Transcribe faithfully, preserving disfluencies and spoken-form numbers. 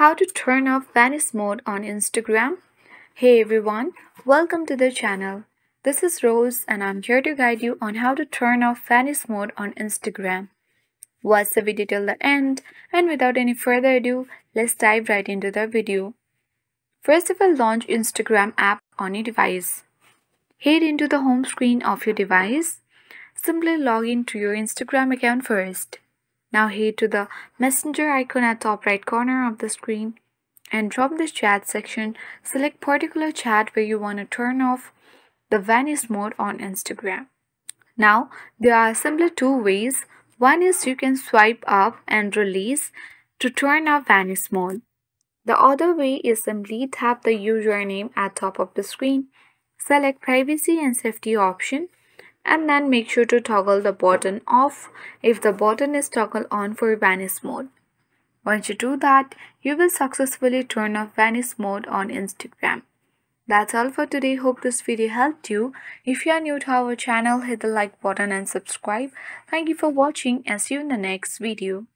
How to turn off Vanish Mode on Instagram. Hey everyone, welcome to the channel. This is Rose and I'm here to guide you on how to turn off Vanish Mode on Instagram. Watch the video till the end, and without any further ado, let's dive right into the video. First of all, launch Instagram app on your device. Head into the home screen of your device. Simply log in to your Instagram account first. Now head to the messenger icon at top right corner of the screen and from the chat section, select particular chat where you want to turn off the Vanish Mode on Instagram. Now there are simply two ways. One is you can swipe up and release to turn off Vanish Mode. The other way is simply tap the username at top of the screen, select privacy and safety option, and then make sure to toggle the button off if the button is toggled on for Vanish Mode. Once you do that, you will successfully turn off Vanish Mode on Instagram. That's all for today. Hope this video helped you. If you are new to our channel, hit the like button and subscribe. Thank you for watching and see you in the next video.